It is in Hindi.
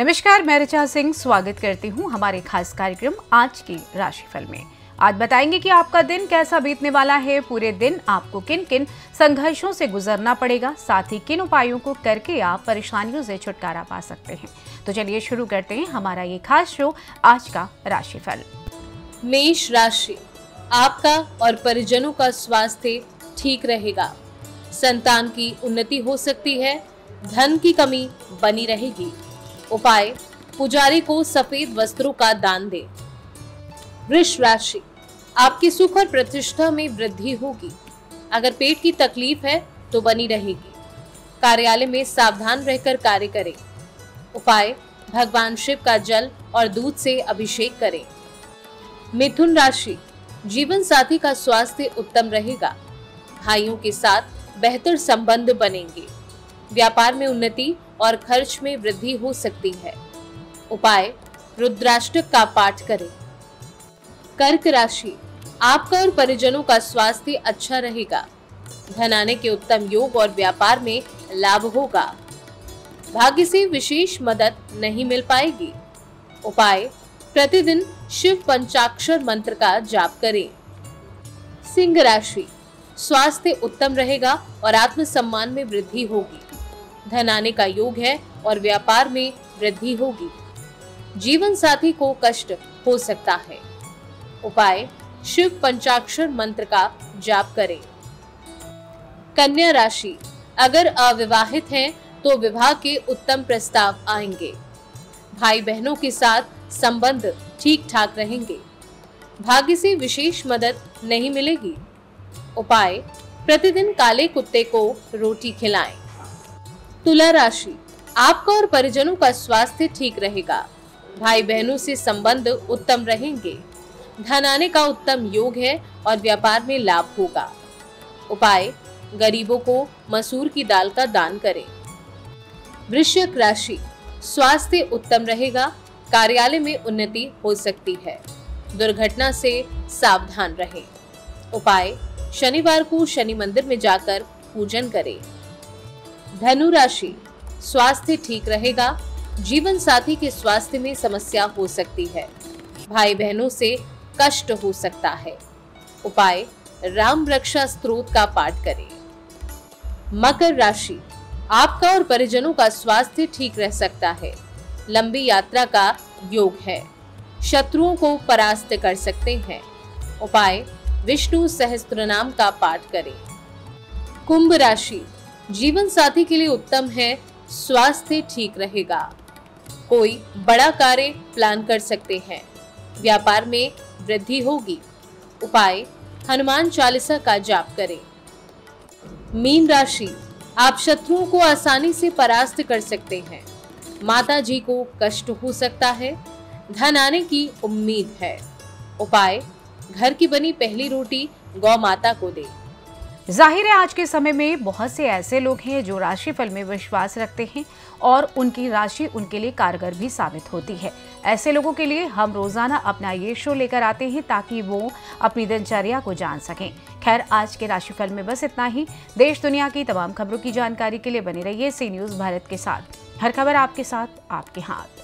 नमस्कार, मैं ऋचा सिंह स्वागत करती हूँ हमारे खास कार्यक्रम आज की राशिफल में। आज बताएंगे कि आपका दिन कैसा बीतने वाला है, पूरे दिन आपको किन किन संघर्षों से गुजरना पड़ेगा, साथ ही किन उपायों को करके आप परेशानियों से छुटकारा पा सकते हैं। तो चलिए शुरू करते हैं हमारा ये खास शो आज का राशिफल। मेष राशि, आपका और परिजनों का स्वास्थ्य ठीक रहेगा। संतान की उन्नति हो सकती है, धन की कमी बनी रहेगी। उपाय, पुजारी को सफेद वस्त्रों का दान दें। वृष राशि, आपकी सुख और प्रतिष्ठा में वृद्धि होगी। अगर पेट की तकलीफ है तो बनी रहेगी। कार्यालय में सावधान रहकर कार्य करें। उपाय, भगवान शिव का जल और दूध से अभिषेक करें। मिथुन राशि, जीवन साथी का स्वास्थ्य उत्तम रहेगा। भाइयों के साथ बेहतर संबंध बनेंगे। व्यापार में उन्नति और खर्च में वृद्धि हो सकती है। उपाय, रुद्राष्टक का पाठ करें। कर्क राशि, आपका और परिजनों का स्वास्थ्य अच्छा रहेगा। धन आने के उत्तम योग और व्यापार में लाभ होगा। भाग्य से विशेष मदद नहीं मिल पाएगी। उपाय, प्रतिदिन शिव पंचाक्षर मंत्र का जाप करें। सिंह राशि, स्वास्थ्य उत्तम रहेगा और आत्मसम्मान में वृद्धि होगी। धन आने का योग है और व्यापार में वृद्धि होगी। जीवन साथी को कष्ट हो सकता है। उपाय, शिव पंचाक्षर मंत्र का जाप करें। कन्या राशि, अगर अविवाहित हैं तो विवाह के उत्तम प्रस्ताव आएंगे। भाई बहनों के साथ संबंध ठीक ठाक रहेंगे। भाग्य से विशेष मदद नहीं मिलेगी। उपाय, प्रतिदिन काले कुत्ते को रोटी खिलाएं। तुला राशि, आपका और परिजनों का स्वास्थ्य ठीक रहेगा। भाई बहनों से संबंध उत्तम रहेंगे। धन आने का उत्तम योग है और व्यापार में लाभ होगा। उपाय, गरीबों को मसूर की दाल का दान करें। वृश्चिक राशि, स्वास्थ्य उत्तम रहेगा। कार्यालय में उन्नति हो सकती है। दुर्घटना से सावधान रहें। उपाय, शनिवार को शनि मंदिर में जाकर पूजन करें। धनुराशि, स्वास्थ्य ठीक रहेगा। जीवन साथी के स्वास्थ्य में समस्या हो सकती है। भाई बहनों से कष्ट हो सकता है। उपाय, राम रक्षा स्तोत्र का पाठ करें। मकर राशि, आपका और परिजनों का स्वास्थ्य ठीक रह सकता है। लंबी यात्रा का योग है। शत्रुओं को परास्त कर सकते हैं। उपाय, विष्णु सहस्त्रनाम का पाठ करें। कुंभ राशि, जीवन साथी के लिए उत्तम है। स्वास्थ्य ठीक रहेगा। कोई बड़ा कार्य प्लान कर सकते हैं। व्यापार में वृद्धि होगी। उपाय, हनुमान चालीसा का जाप करें। मीन राशि, आप शत्रुओं को आसानी से परास्त कर सकते हैं। माता जी को कष्ट हो सकता है। धन आने की उम्मीद है। उपाय, घर की बनी पहली रोटी गौ माता को दें। जाहिर है आज के समय में बहुत से ऐसे लोग हैं जो राशिफल में विश्वास रखते हैं और उनकी राशि उनके लिए कारगर भी साबित होती है। ऐसे लोगों के लिए हम रोज़ाना अपना ये शो लेकर आते हैं ताकि वो अपनी दिनचर्या को जान सकें। खैर, आज के राशिफल में बस इतना ही। देश दुनिया की तमाम खबरों की जानकारी के लिए बने रहिए सी न्यूज भारत के साथ। हर खबर आपके साथ, आपके हाथ।